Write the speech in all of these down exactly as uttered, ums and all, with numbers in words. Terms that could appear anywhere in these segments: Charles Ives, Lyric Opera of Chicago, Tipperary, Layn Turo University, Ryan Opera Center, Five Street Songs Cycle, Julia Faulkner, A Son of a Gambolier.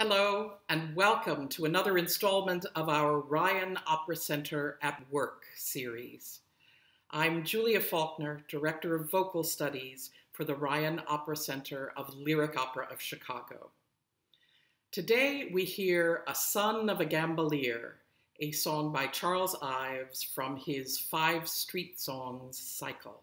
Hello, and welcome to another installment of our Ryan Opera Center at Work series. I'm Julia Faulkner, Director of Vocal Studies for the Ryan Opera Center of Lyric Opera of Chicago. Today we hear A Son of a Gambolier, a song by Charles Ives from his Five Street Songs Cycle.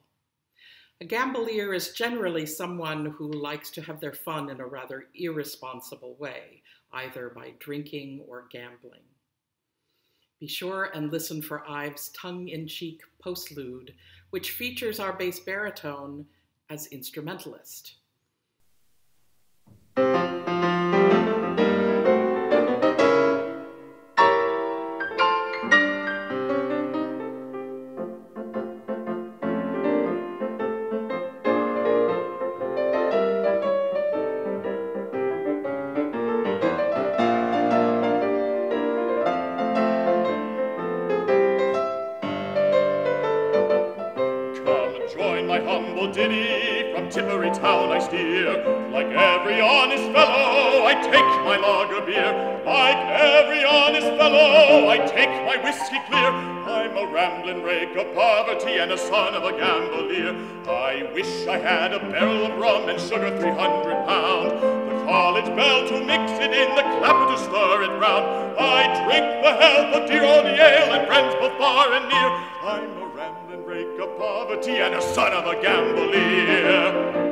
A gambolier is generally someone who likes to have their fun in a rather irresponsible way, either by drinking or gambling. Be sure and listen for Ives' tongue-in-cheek postlude, which features our bass baritone as instrumentalist. Diddy, from Tipperary town I steer. Like every honest fellow, I take my lager beer. Like every honest fellow, I take my whiskey clear. I'm a rambling rake of poverty and a son of a gambolier. I wish I had a barrel of rum and sugar three hundred pound, the college bell to mix it in, the clapper to stir it round. I drink the health of dear old Yale and friends both far and near. I'm a rambling rake of poverty and a son of a gambolier.